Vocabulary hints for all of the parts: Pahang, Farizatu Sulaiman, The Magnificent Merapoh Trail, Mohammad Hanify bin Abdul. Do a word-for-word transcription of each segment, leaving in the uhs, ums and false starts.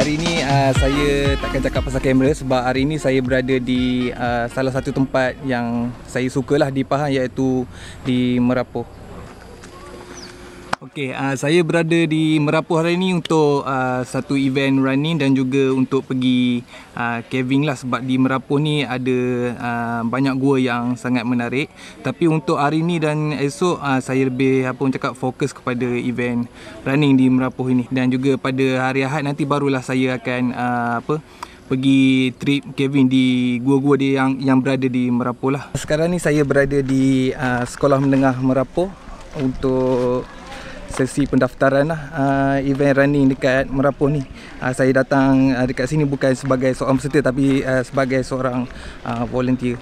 hari ini uh, saya takkan cakap pasal kamera sebab hari ini saya berada di uh, salah satu tempat yang saya sukalah di Pahang, iaitu di Merapoh. Okey, uh, saya berada di Merapoh hari ini untuk uh, satu event running dan juga untuk pergi uh, caving lah, sebab di Merapoh ni ada uh, banyak gua yang sangat menarik. Tapi untuk hari ini dan esok uh, saya lebih apa pun cakap fokus kepada event running di Merapoh ini, dan juga pada hari Ahad nanti barulah saya akan uh, apa pergi trip caving di gua-gua dia yang yang berada di Merapoh lah. Sekarang ni saya berada di uh, Sekolah Menengah Merapoh untuk sesi pendaftaran lah, uh, event running dekat Merapoh ni. Uh, saya datang uh, dekat sini bukan sebagai seorang peserta tapi uh, sebagai seorang uh, volunteer.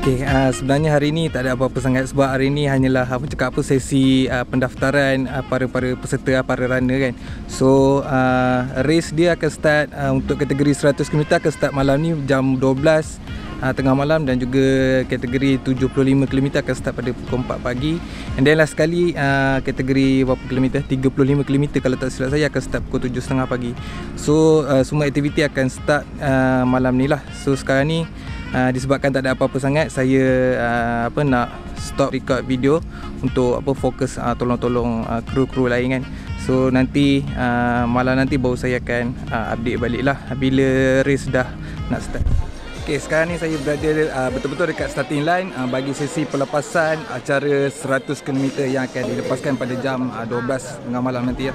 Okay, uh, sebenarnya hari ini tak ada apa-apa sangat sebab hari ini hanyalah apa cakap apa sesi uh, pendaftaran uh, para-para peserta, para runner kan. So uh, race dia akan start uh, untuk kategori seratus kilometer akan start malam ni jam dua belas uh, tengah malam, dan juga kategori tujuh puluh lima kilometer akan start pada pukul empat pagi, and then last sekali uh, kategori berapa kilometer, tiga puluh lima kilometer kalau tak silap saya akan start pukul tujuh tiga puluh pagi. So uh, semua aktiviti akan start uh, malam ni lah. So sekarang ni Uh, disebabkan tak ada apa-apa sangat, saya uh, apa nak stop record video untuk apa fokus uh, tolong-tolong uh, kru-kru lain kan. So nanti uh, malam nanti baru saya akan uh, update balik lah bila race dah nak start. Okay, sekarang ni saya berada uh, betul-betul dekat starting line uh, bagi sesi pelepasan acara seratus kilometer yang akan dilepaskan pada jam uh, dua belas tengah malam nanti ya.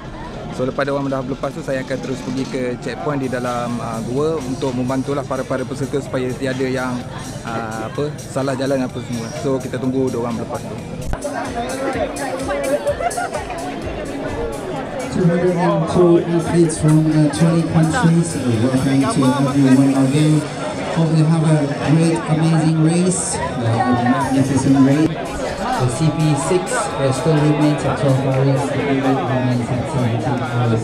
So lepas orang dah berlepas tu, saya akan terus pergi ke checkpoint di dalam uh, gua untuk membantulah para-para peserta supaya tiada yang uh, apa salah jalan apa semua. So kita tunggu dia orang berlepas tu. two hundred two athletes from uh, twenty countries. Welcome to everyone again. Hope you have a great, amazing race. Uh, magnificent race. The C P six uh, still remains at twelve hours, the event remains at seventeen hours.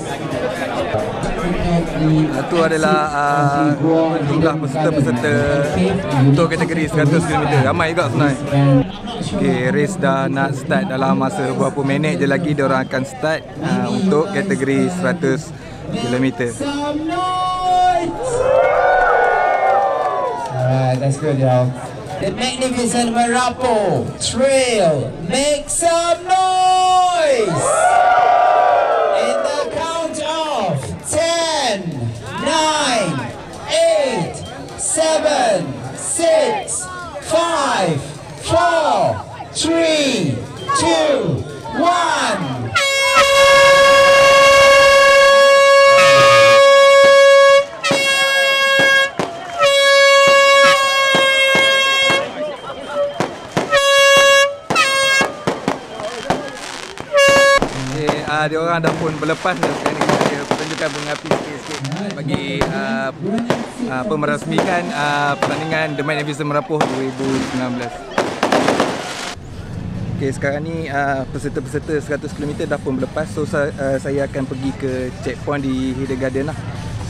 Itu adalah uh, jumlah peserta-peserta untuk kategori seratus kilometer. Ramai juga sebenarnya. Okay, race dah nak start dalam masa beberapa minit je lagi diorang akan start uh, untuk kategori seratus kilometer. Alright, that's good y'all. The Magnificent Merapoh Trail, make some noise! In the count of ten, nine, eight, seven, six, five, four, three, two, one. Uh, dia orang dah pun berlepas dah. Sekarang ni saya pertunjukan bunga api sikit-sikit bagi uh, uh, pemerasmikan uh, pertandingan The Magnificent Merapoh dua ribu sembilan belas. Okay, sekarang ni uh, peserta-peserta seratus kilometer dah pun berlepas. So uh, saya akan pergi ke checkpoint di Hidden Garden lah.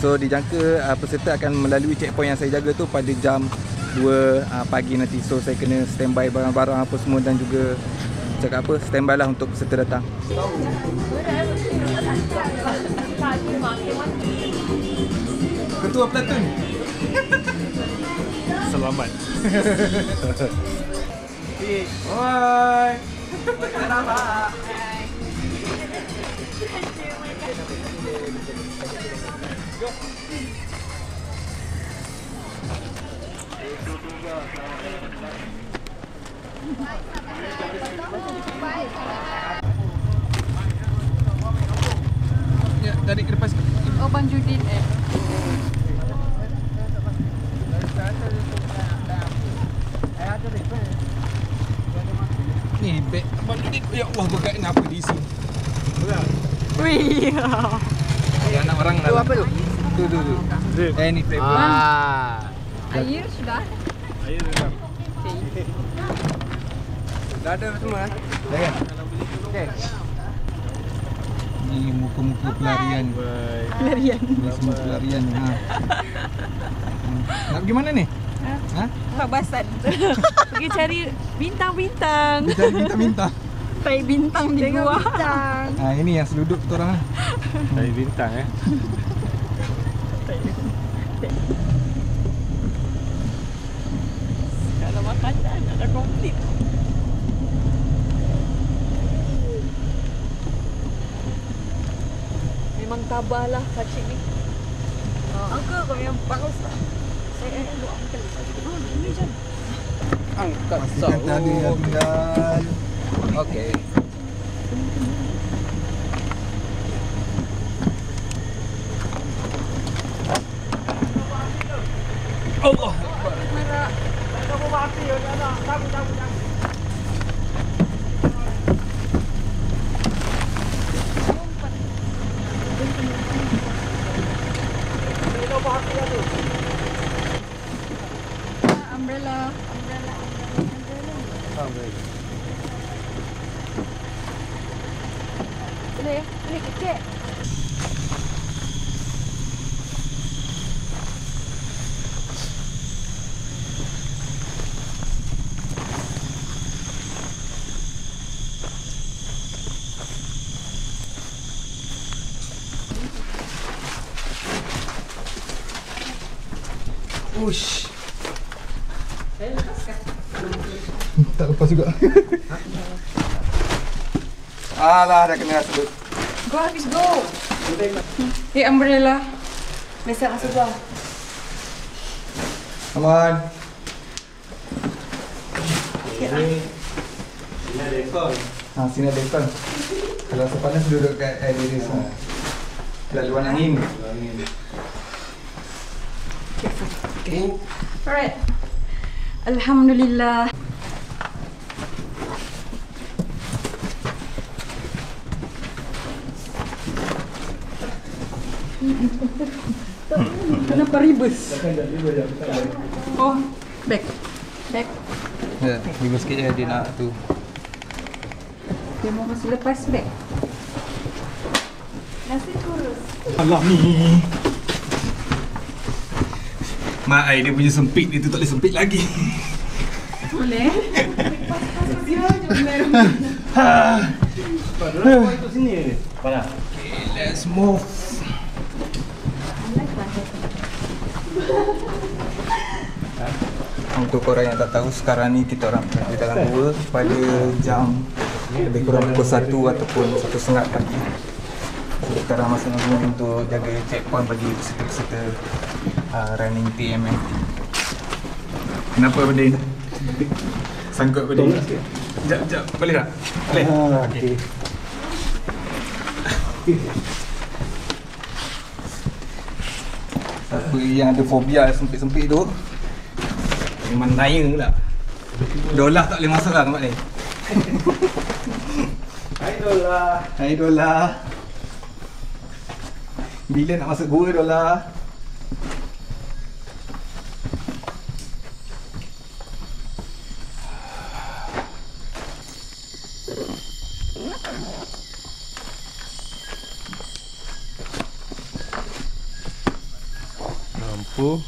So dijangka uh, peserta akan melalui checkpoint yang saya jaga tu pada jam dua uh, pagi nanti. So saya kena standby barang-barang apa semua, dan juga cakap apa standby lah untuk peserta datang. Ketua Platoon. Selamat. Oi. Selamat. Ya, tarik ke depan sikit. Oh, Bang Judin eh. Ni beg Abang Judin. Ya Allah, berkat kenapa di sini. Betul. Wih. orang dalam. Itu apa lu? Tuh, tuh, tuh. Eh, ini teh. Ah. Air sudah. Air sudah. Okay. Sudah ada semua. Dah kan? Okey. Ini muka-muka pelarian. Pelarian. Muka-muka pelarian. Ha. Nak pergi mana ni? Ha? Ha? Pak Basan. Pergi cari bintang-bintang. Cari bintang-bintang. Tai bintang di gua. Bintang. Ah, ini yang seludup tu orang. Tai bintang eh. Kalau makanan dah komplit. Memang tabahlah kacik ni. Angka kau yang bagus lah. Saya lu angkat tadi. Oh, ini je. Angkat tadi yang tinggal. Okey. Allah. Merah. Tak bawa api ya nak. Sabu sabu sabu. Merah bawa api ya tu. Umbrella, umbrella, umbrella. Umbrella. Boleh, boleh kecil. Ush. Saya lepaskan. Tak lepas juga. Alah, dah kena rasa tu. Go, habis go. Eh, umbrella. Mesej rasa tu lah. Come on. Sini ada aircon. Haa, sini ada aircon. Kalau rasa panas, duduk kat air diri sana. Laluan angin. Okay. Alright. Alhamdulillah. Kenapa ribus? Oh, back. Back. Ya, ribus sikit je dia nak tu. Dia mau kasi lepas back. Nasi kurus. Alah ni. Mak ai dia punya sempit, dia tu tak boleh sempit lagi. Boleh. Pas-pas dia je boleh. Ha. Padahal kau ikut sini ni. Mana? Okay, let's move. Untuk orang yang tak tahu, sekarang ni kita orang di dalam gua pada jam lebih kurang pukul satu ataupun satu setengah pagi. Sekarang masa ni untuk jaga checkpoint bagi peserta-peserta uh, running T M M T. Kenapa benda ni? Sangkut benda ni? Sekejap, sekejap. Boleh tak? Boleh? Ah, okay. Siapa yang ada fobia sempit-sempit tu memang naya pula. Dolar tak boleh masuk lah tempat ni. Hai dolar. Hai dolar. Bila nak masuk gua dolar? Lampu.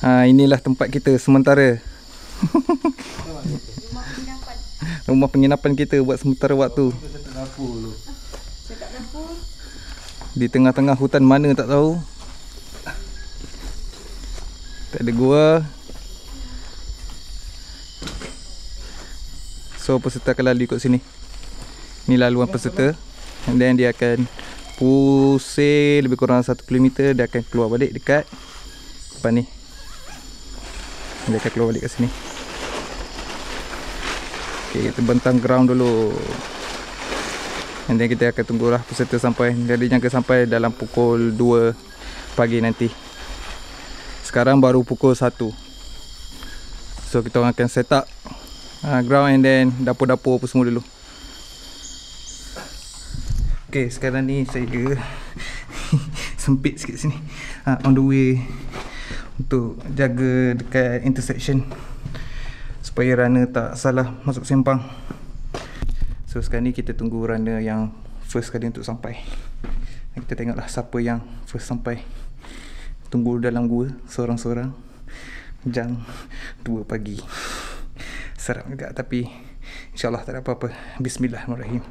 Ha, inilah tempat kita sementara. Rumah penginapan. Rumah penginapan kita buat sementara waktu. Di tengah-tengah hutan mana tak tahu. Tak ada gua. So peserta akan lalu ikut sini. Ni laluan peserta. And then dia akan pusing lebih kurang satu kilometer. Dia akan keluar balik dekat depan ni. Dia akan keluar balik ke sini. Okay, kita bentang ground dulu. And then kita akan tunggulah peserta sampai. Jadi jangka sampai dalam pukul dua pagi nanti. Sekarang baru pukul satu. So kita orang akan set up uh, ground and then dapur-dapur apa semua dulu. Ok, sekarang ni saya sempit sikit sini, uh, on the way untuk jaga dekat intersection supaya runner tak salah masuk sempang. So sekarang ni kita tunggu runner yang first kali untuk sampai. Kita tengoklah siapa yang first sampai. Tunggu dalam gua seorang-seorang jam dua pagi. Seram juga tapi insyaAllah tak ada apa-apa. Bismillahirrahmanirrahim.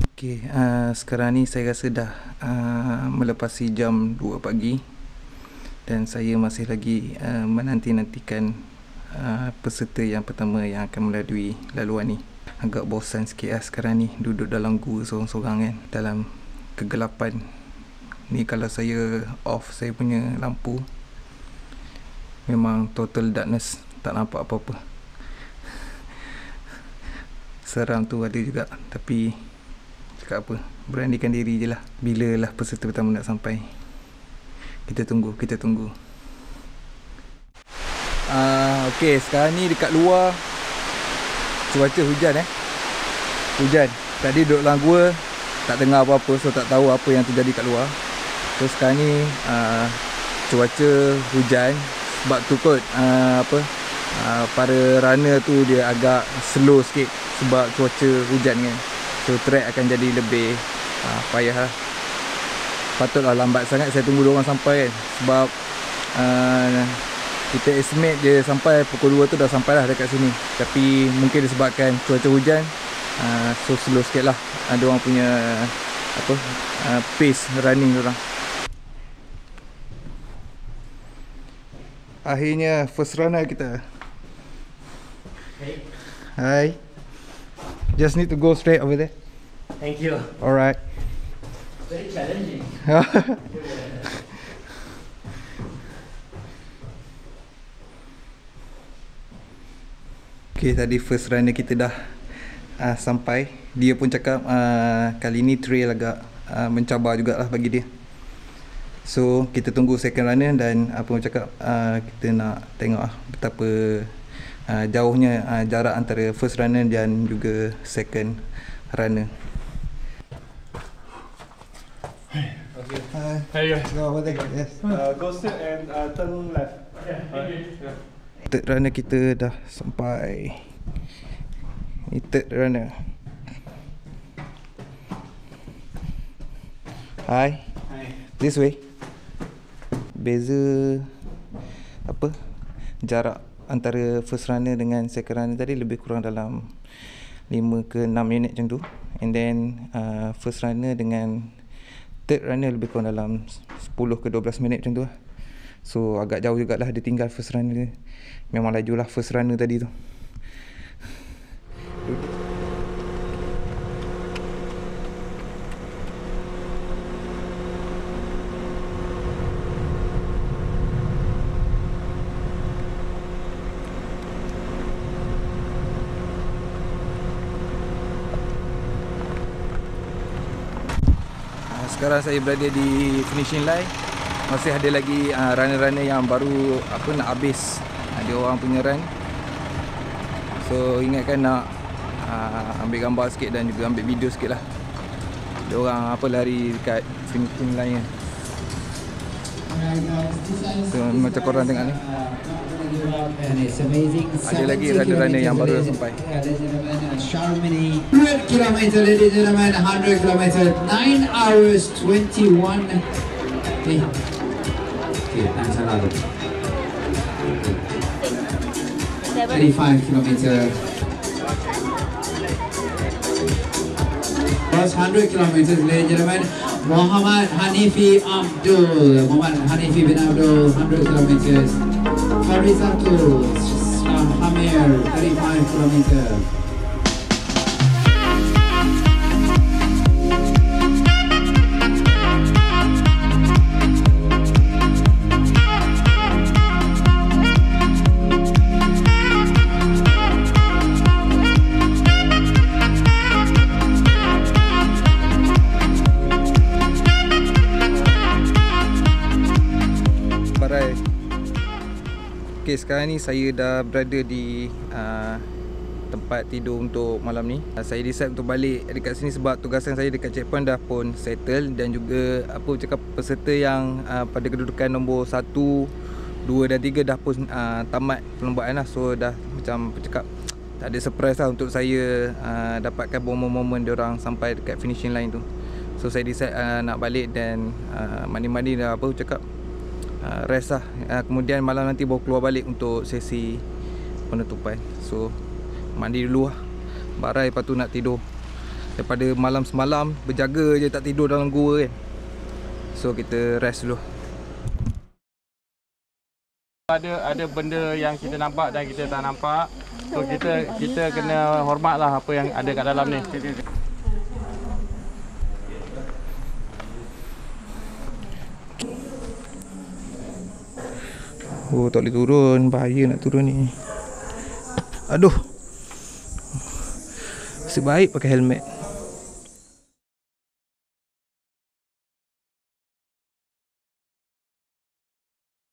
Ok, uh, sekarang ni saya rasa dah uh, melepasi jam dua pagi. Dan saya masih lagi uh, menanti-nantikan uh, peserta yang pertama yang akan melalui laluan ni. Agak bosan sikit lah sekarang ni, duduk dalam gua seorang-seorang kan, dalam kegelapan ni. Kalau saya off saya punya lampu, memang total darkness, tak nampak apa-apa. Seram tu ada juga, tapi cakap apa, beranikan diri je lah. Bila lah peserta pertama nak sampai? Kita tunggu, kita tunggu. uh, Ok, sekarang ni dekat luar cuaca hujan eh. Hujan. Tadi duduk dalam gua tak dengar apa-apa, so tak tahu apa yang terjadi kat luar. So sekarang ni uh, cuaca hujan. Sebab tu kot uh, apa uh, para runner tu dia agak slow sikit sebab cuaca hujan kan. So track akan jadi lebih uh, payah lah. Patutlah lambat sangat saya tunggu diorang sampai kan. Sebab uh, kita estimate dia sampai pukul dua tu dah sampai lah dekat sini. Tapi mungkin disebabkan cuaca hujan, uh, so slow sikit lah uh, diorang punya apa, uh, pace running diorang. Akhirnya first runner kita. Hey. Hi. Just need to go straight over there. Thank you. Alright. Very challenging. Okay, tadi first runner kita dah uh, sampai. Dia pun cakap uh, kali ni trail agak uh, mencabar jugalah bagi dia. So kita tunggu second runner dan apa macam cakap, uh, kita nak tengok lah betapa uh, jauhnya uh, jarak antara first runner dan juga second runner. Okay. Uh, Hi guys. No, yes. Uh, go straight and uh, turn left. Yeah. Okay. Yeah. Third runner kita dah sampai. Ini third runner. Hi. Hi. This way. Beza apa, jarak antara first runner dengan second runner tadi lebih kurang dalam lima ke enam minit macam tu. And then uh, first runner dengan third runner lebih kurang dalam sepuluh ke dua belas minit macam tu lah. So agak jauh jugalah dia tinggal first runner dia. Memang lajulah first runner tadi tu. Sekarang saya berada di finishing line. Masih ada lagi uh, runner-runner yang baru apa nak habis uh, dia orang punya run. So ingatkan nak uh, ambil gambar sikit dan juga ambil video sikit lah. Dia orang apa lari dekat finishing line. So macam korang tengok ni, ada lagi runner-runner yang baru sampai. One hundred kilometers ladies and gentlemen, one hundred kilometers, nine hours twenty-one. Okay, times another thirty-five kilometers. First one hundred kilometers, ladies and gentlemen, Mohammad Hanify Abdul Mohammad Hanify bin Abdul, one hundred kilometers. Farizatu Sulaiman, thirty-five kilometers. sekarang ni saya dah berada di uh, tempat tidur untuk malam ni. Saya decide untuk balik dekat sini sebab tugasan saya dekat checkpoint dah pun settle, dan juga apa cakap peserta yang uh, pada kedudukan nombor satu, dua dan tiga dah pun uh, tamat perlombaan lah. So dah macam cakap tak ada surprise lah untuk saya uh, dapatkan momen-momen diorang sampai dekat finishing line tu. So saya decide uh, nak balik dan uh, mandi-mandi dah apa cakap uh, rest lah. Uh, kemudian malam nanti baru keluar balik untuk sesi penutupan. So mandi dulu lah, barai, lepas tu nak tidur. Daripada malam semalam berjaga je tak tidur dalam gua kan. So kita rest dulu. Ada ada benda yang kita nampak dan kita tak nampak. So kita kita kena hormatlah apa yang ada kat dalam ni. Oh, tak boleh turun, bahaya nak turun ni. Aduh, sebaik pakai helmet.